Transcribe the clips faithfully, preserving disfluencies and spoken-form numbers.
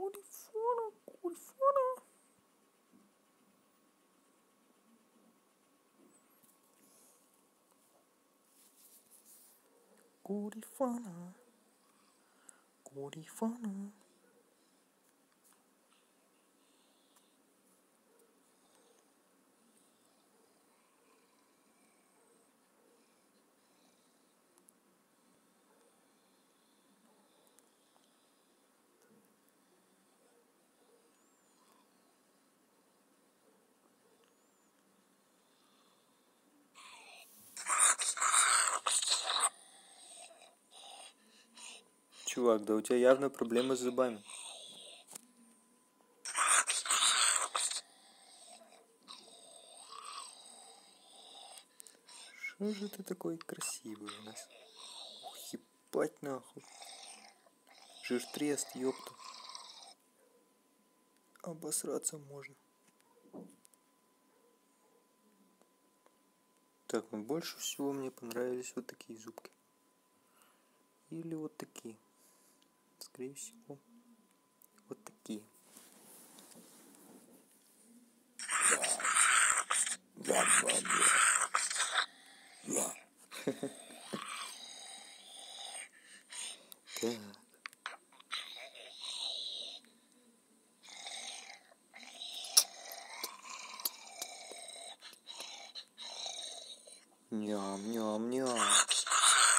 forty-four, forty-four. Godifana, Godifana. Чувак, да у тебя явно проблемы с зубами. Что же ты такой красивый у нас? Ух, ебать нахуй. Жиртрест, ёпта. Обосраться можно. Так, ну больше всего мне понравились вот такие зубки. Или вот такие. Скорее всего, вот такие. Да, да, да. Да. Так. Ням-ням-ням.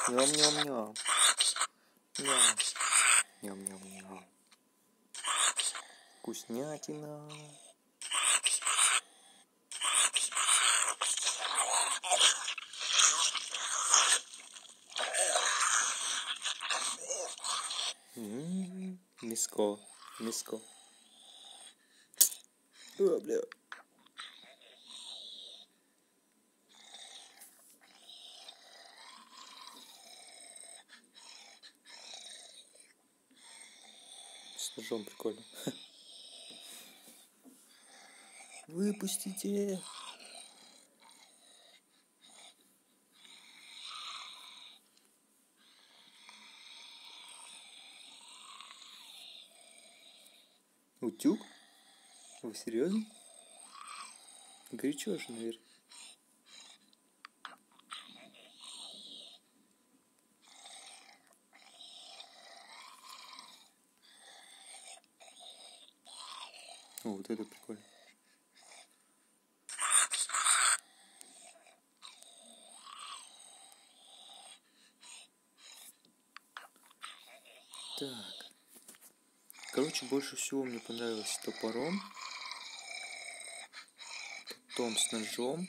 Ням-ням-ням. Ням. Ням-ням-ням. Вкуснятина. М-м-м. Мяско. Мяско. О, бля. Ножом прикольно. Выпустите. Утюг? Вы серьезно? Горячо же, наверное. О, вот это прикольно. Так. Короче, больше всего мне понравилось топором. Потом с ножом.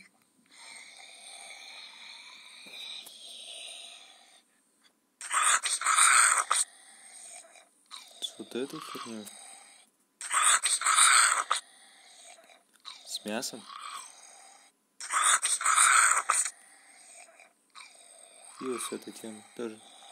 С вот этой херней. Мясом и вот с этой темой тоже.